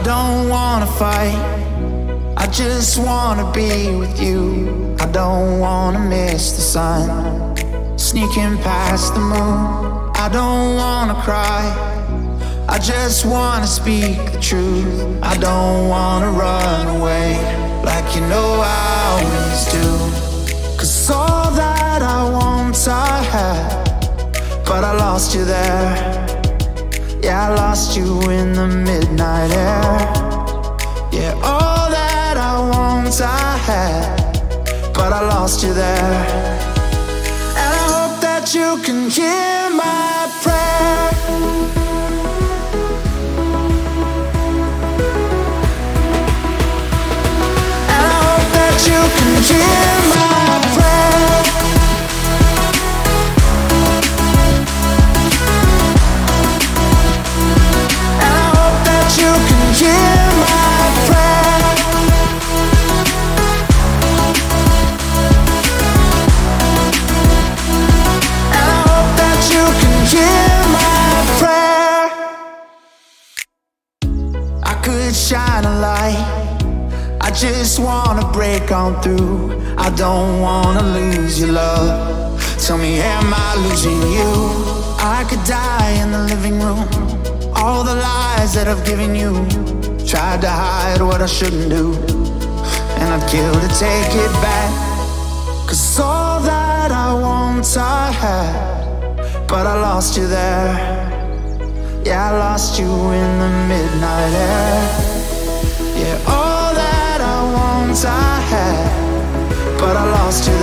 I don't wanna fight, I just wanna be with you. I don't wanna miss the sun, sneaking past the moon. I don't wanna cry, I just wanna speak the truth. I don't wanna run away like you know I always do. 'Cause all that I want I had, but I lost you there. Yeah, I lost you in the midnight air. Yeah, all that I want I had, but I lost you there. And I hope that you can hear my prayer. And I hope that you can hear my prayer. Shine a light, I just wanna break on through. I don't wanna lose your love. Tell me, am I losing you? I could die in the living room, all the lies that I've given you. Tried to hide what I shouldn't do, and I've killed to take it back. 'Cause all that I want I had, but I lost you there. Yeah, I lost you in the midnight air. Yeah, all that I want I had, but I lost you.